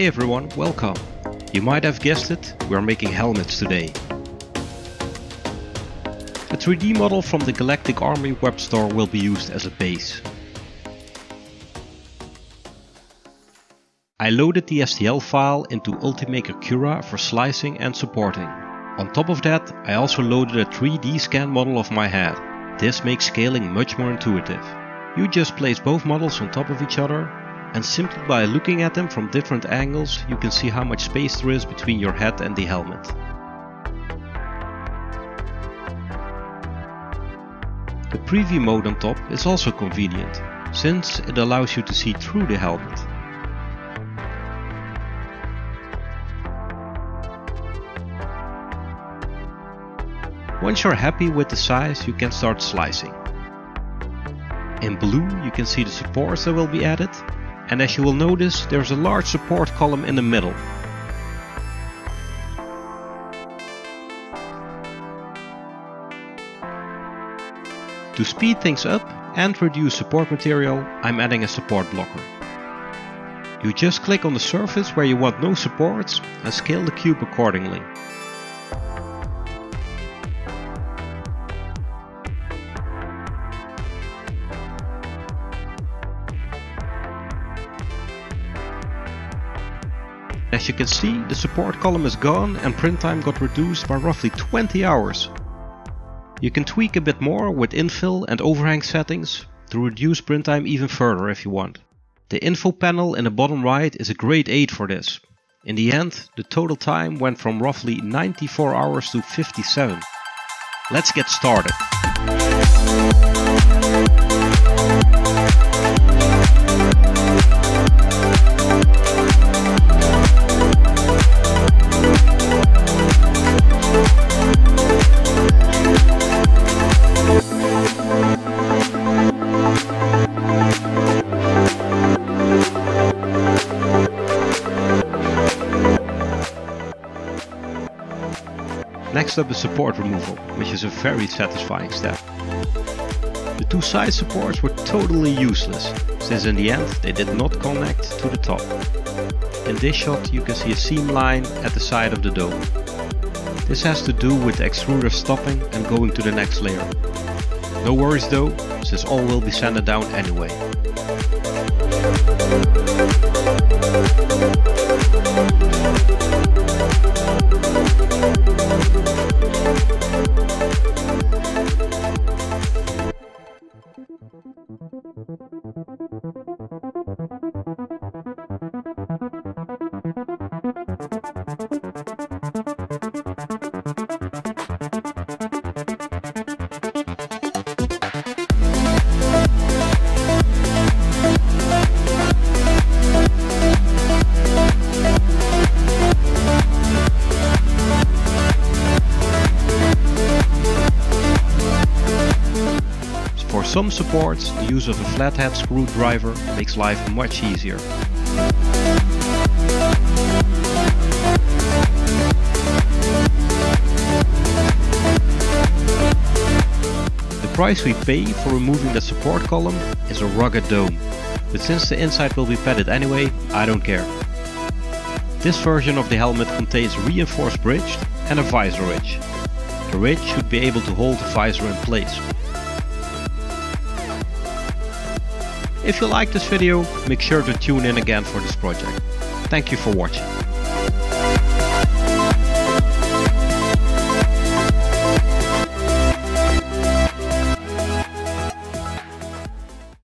Hey everyone, welcome! You might have guessed it, we are making helmets today. A 3D model from the Galactic Armory web store will be used as a base. I loaded the STL file into Ultimaker Cura for slicing and supporting. On top of that, I also loaded a 3D scan model of my head. This makes scaling much more intuitive. You just place both models on top of each other, and simply by looking at them from different angles you can see how much space there is between your head and the helmet. The preview mode on top is also convenient, since it allows you to see through the helmet. Once you're happy with the size, you can start slicing. In blue you can see the supports that will be added. And as you will notice, there's a large support column in the middle. To speed things up and reduce support material, I'm adding a support blocker. You just click on the surface where you want no supports and scale the cube accordingly. As you can see, the support column is gone and print time got reduced by roughly 20 hours. You can tweak a bit more with infill and overhang settings to reduce print time even further if you want. The info panel in the bottom right is a great aid for this. In the end, the total time went from roughly 94 hours to 57. Let's get started. Next up is support removal, which is a very satisfying step. The two side supports were totally useless, since in the end they did not connect to the top. In this shot you can see a seam line at the side of the dome. This has to do with the extruder stopping and going to the next layer. No worries though, since all will be sanded down anyway. For some supports, the use of a flathead screwdriver makes life much easier. The price we pay for removing the support column is a rugged dome, but since the inside will be padded anyway, I don't care. This version of the helmet contains reinforced bridge and a visor ridge. The ridge should be able to hold the visor in place. If you like this video, make sure to tune in again for this project. Thank you for watching.